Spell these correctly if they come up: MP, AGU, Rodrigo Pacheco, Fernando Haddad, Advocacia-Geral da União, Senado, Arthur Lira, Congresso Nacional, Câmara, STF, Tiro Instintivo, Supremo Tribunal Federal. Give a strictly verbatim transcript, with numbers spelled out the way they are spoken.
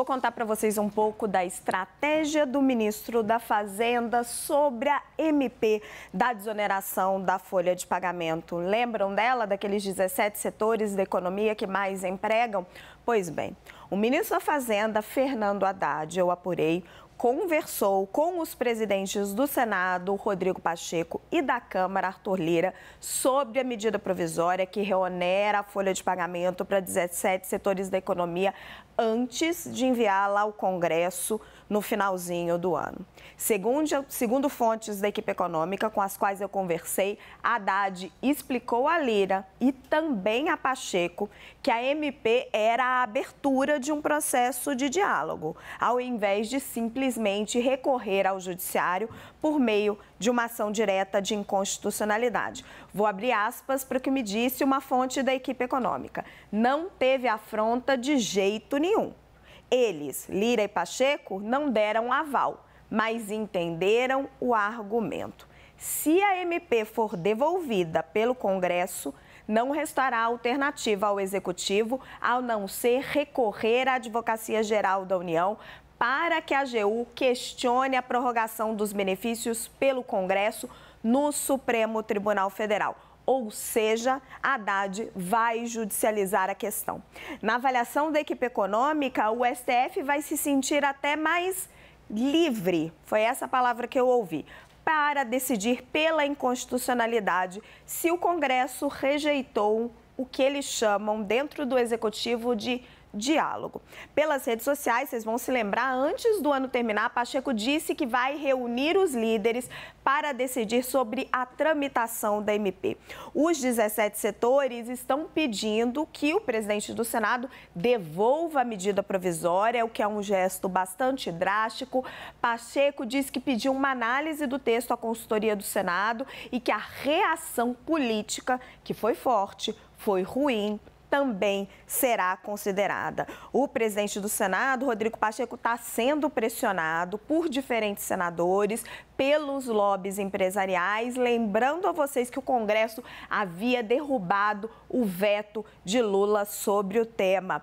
Vou contar para vocês um pouco da estratégia do ministro da Fazenda sobre a M P da desoneração da folha de pagamento. Lembram dela, daqueles dezessete setores da economia que mais empregam? Pois bem, o ministro da Fazenda, Fernando Haddad, eu apurei, conversou com os presidentes do Senado, Rodrigo Pacheco, e da Câmara, Arthur Lira, sobre a medida provisória que reonera a folha de pagamento para dezessete setores da economia antes de enviá-la ao Congresso no finalzinho do ano. Segundo, segundo fontes da equipe econômica com as quais eu conversei, Haddad explicou a Lira e também a Pacheco que a M P era a abertura de um processo de diálogo, ao invés de simplesmente simplesmente recorrer ao judiciário por meio de uma ação direta de inconstitucionalidade. Vou abrir aspas para o que me disse uma fonte da equipe econômica. Não teve afronta de jeito nenhum. Eles, Lira e Pacheco, não deram aval, mas entenderam o argumento. Se a M P for devolvida pelo Congresso, não restará alternativa ao Executivo, ao não ser recorrer à Advocacia-Geral da União para que a AGU questione a prorrogação dos benefícios pelo Congresso no Supremo Tribunal Federal. Ou seja, Haddad vai judicializar a questão. Na avaliação da equipe econômica, o S T F vai se sentir até mais livre, foi essa palavra que eu ouvi, para decidir pela inconstitucionalidade se o Congresso rejeitou o que eles chamam dentro do Executivo de diálogo. Pelas redes sociais, vocês vão se lembrar, antes do ano terminar, Pacheco disse que vai reunir os líderes para decidir sobre a tramitação da M P. Os dezessete setores estão pedindo que o presidente do Senado devolva a medida provisória, o que é um gesto bastante drástico. Pacheco diz que pediu uma análise do texto à consultoria do Senado e que a reação política, que foi forte, foi ruim, também será considerada. O presidente do Senado, Rodrigo Pacheco, está sendo pressionado por diferentes senadores, pelos lobbies empresariais, lembrando a vocês que o Congresso havia derrubado o veto de Lula sobre o tema.